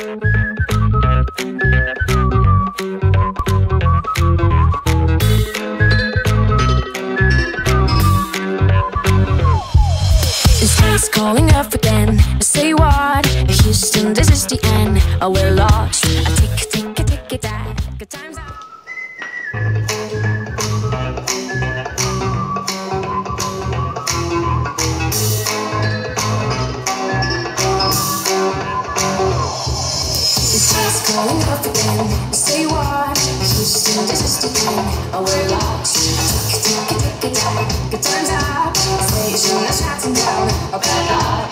It's calling off again. I say what? Houston, this is the end. Oh, we're lost. I take it back. Good times out. It's calling off again. I say what? Houston, this is the end. Oh, we're lost. Take it back. Good times out. Station is shutting down. A bad luck.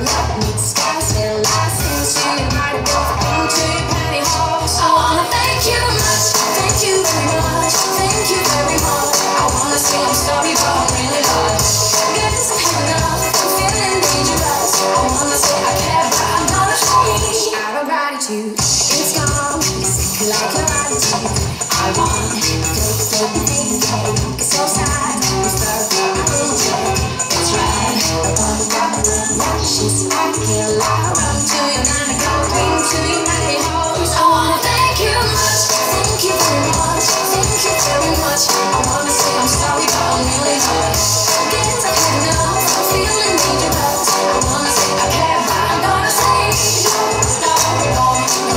Love meets scars. It lasts since you might have gone for country pantyhose. I wanna thank you much. Thank you very much. Thank you very much. I wanna say I'm sorry, but I'm really lost. Guess I have enough. I'm feeling dangerous. I wanna say I care, but I'm not ashamed. Out of gratitude, it's gone. It's sick like your attitude. I want to take something. It's so sad. She's back here, I run to you, and I go into your happy homes. I wanna thank you much, thank you very much, thank you very much. I wanna say I'm sorry, but I'm really hurt. I guess I had enough, I'm feeling dangerous. I wanna say I care, but I'm gonna say thank you very much, I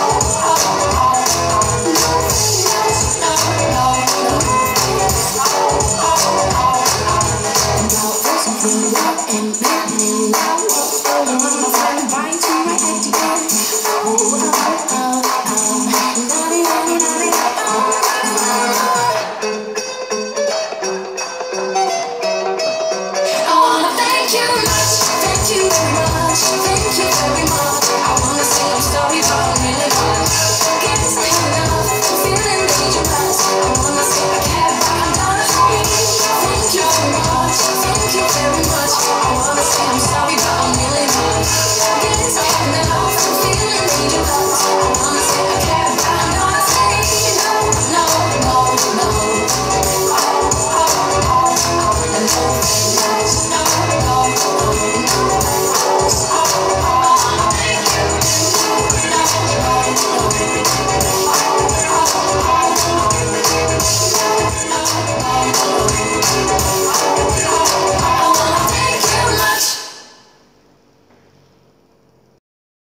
wanna say I'm sorry, but